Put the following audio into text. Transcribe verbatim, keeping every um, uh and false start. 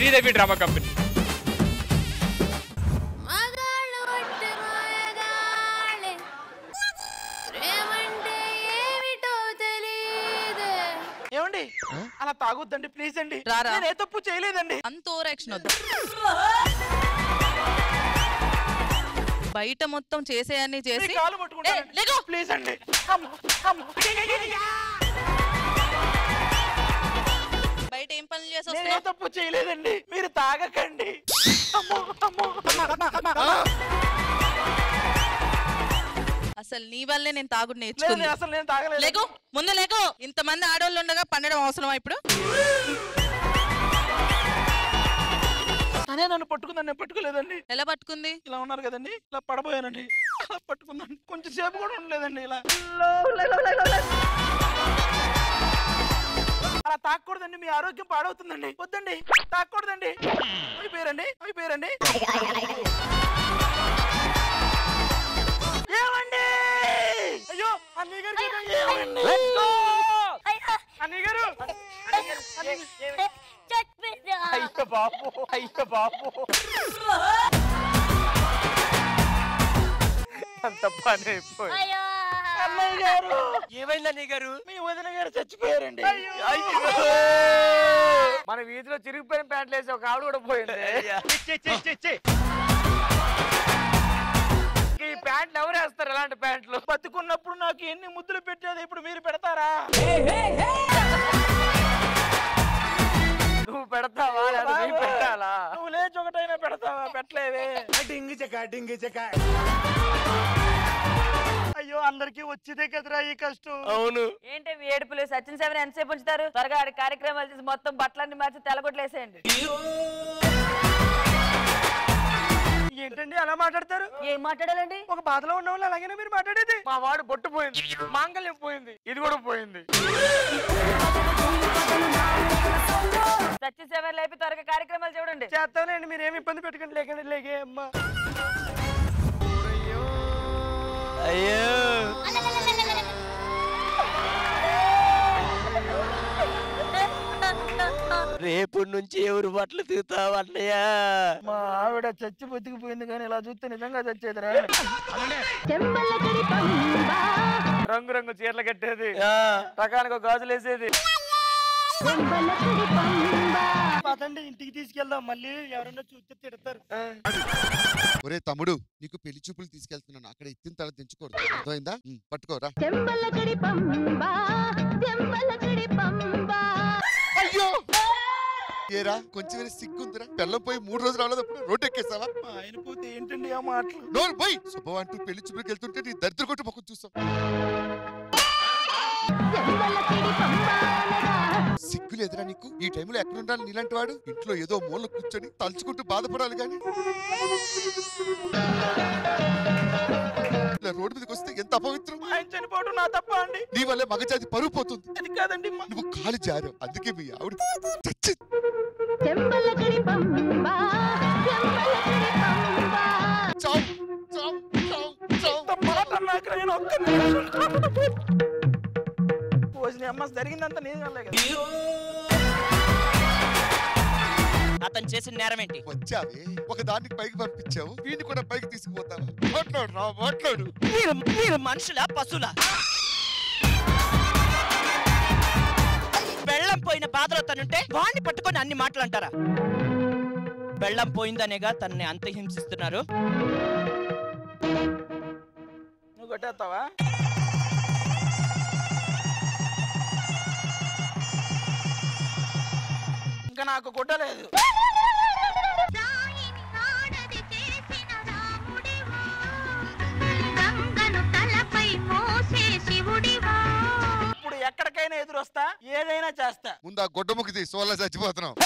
Sridevi drama company. అలా తాగొద్దండి please అండి, నేను ఏ తప్పు చేయలేదండి। అంత ఓవర్ యాక్షన్ వద్దు, బయట మొత్తం చేసేయని చేసి కాలు పట్టుకుంటాను లేగో ప్లీజ్ అండి। బయట ఏం పనులు చేసొస్తా, నేను ఏ తప్పు చేయలేదండి, మీరు తాగకండి। అసలు నీ వల్లే నేను తాగుడు నేర్చుకున్నాను, అసలు నేను తాగలేదు। లేకు ముందు లేకు, ఇంతమంది ఆడోళ్ళు ఉండగా పండడం అవసరమా ఇప్పుడు? తనే నన్ను పట్టుకుందని నేను పట్టుకోలేదండి। ఎలా పట్టుకుంది? ఇలా ఉన్నారు కదండి, ఇలా పడబోయానండి, అలా పట్టుకుందండి, కొంచెం సేపు కూడా ఉండలేదండి। ఇలా అలా తాకూడదండి, మీ ఆరోగ్యం పాడవుతుందండి, వద్దండి తాకూడదండి। అవి పేరండి, అవి పేరండి చచ్చిపోయారండి। మన వీధిలో చిరిగిపోయిన ప్యాంట్లు వేసి ఒక ఆవిడ కూడా పోయింది। ఈ ప్యాంట్లు ఎవరు వేస్తారు? ఇలాంటి ప్యాంట్లు బతుకున్నప్పుడు నాకు ఎన్ని ముద్దులు పెట్టేది, ఇప్పుడు మీరు పెడతారా? నువ్వు పెడతావా? నువ్వు లేచి ఒకటైనా పెడతావా? పెట్టలేదే। అయ్యో అందరికి వచ్చేదే కదరా ఈ కష్టం। అవును ఏంటి ఏడుపులు? సచిన్ సార్ ఎంతసేపు ఉంచుతారు? త్వరగా ఆడి కార్యక్రమాలు చేసి మొత్తం బట్టలన్నీ మార్చి తెలగొట్లేసేయండి। ఏంటండి అలా మాట్లాడతారు? ఏం మాట్లాడాలండి? ఒక బాధలో ఉన్న వాళ్ళు అలాగే మీరు మాట్లాడేది। మా వాడు బొట్టు పోయింది, మాంగళ్యం పోయింది, ఇది కూడా పోయింది। సత్యసేవ లేపి త్వరగా కార్యక్రమాలు చూడండి। చేస్తానండి, మీరు ఏమి ఇబ్బంది పెట్టుకుని లేకండి। లేకే అమ్మా, అయ్యో అయ్యో రేపు నుంచి ఎవరు బట్టలు తిరుగుతావు అన్నయ్య? మా ఆవిడ చచ్చి బతికిపోయింది కానీ ఇలా చూస్తే నిజంగా చచ్చేదిరా। రంగు రంగు చీరలు కట్టేది, రకానికి గాజులు వేసేది। పదండి ఇంటికి తీసుకెళ్దాం, మళ్ళీ ఎవరన్నా చూస్తే తిడతారు। ఒరే తమ్ముడు, నీకు పెళ్లి చూపులు తీసుకెళ్తున్నాను, అక్కడ ఎత్తిన తల తెంచుకోరు, అర్థమైందా? పట్టుకోరా। అయ్యో ఏరా కొంచెం సిగ్గుందిరా, పెళ్ళపోయి మూడు రోజులు రాలేదప్పుడు రోడ్డు ఎక్కేసావా? ఆయన పోతే ఏంటండి ఆ మాటలు? నోరు పోయి శుభం అంటూ పెళ్లి చూపులకు వెళ్తుంటే నీ దరిద్ర కొట్టు పక్కన చూస్తాం। సిగ్గు లేదురా నీకు? ఈ టైంలో ఎక్కడుండాలి నీలాంటి వాడు? ఇంట్లో ఏదో మూల కూర్చొని తలుచుకుంటూ బాధపడాలి గాని రోడ్డు మీదకి వస్తే ఎంత అపవిత్రం! ఆయన చనిపోవడం నా తప్ప అండి? నీ వల్లే మగజాతి పరువు పోతుంది। అది కాదండి, నువ్వు కాలు జారు, అందుకే మీ ఆవిడ జరిగిందంతా నేను కాలే కదా। అతను చేసిన నేరం ఏంటి? వచ్చావే ఒక దానికి పైకి పంపించావు, వీడిని కూడా పైకి తీసుకుపోతావు। మాట్లాడు రా మాట్లాడు। మీరు మనుషుల పశువుల? బెల్లం పోయిన బాధలో తనుంటే వాడిని పట్టుకొని అన్ని మాటలు అంటారా? బెల్లం పోయిందనేగా తనని అంత హింసిస్తున్నారు। నువ్వు కొట్టేస్తావా? ఇంకా నాకు కొట్టలేదు। ఇప్పుడు ఎక్కడికైనా ఎదురొస్తా, ఏదైనా చేస్తా। ముందు ఆ గొడ్డ ముక్కిది, సోలా చచ్చిపోతున్నావు।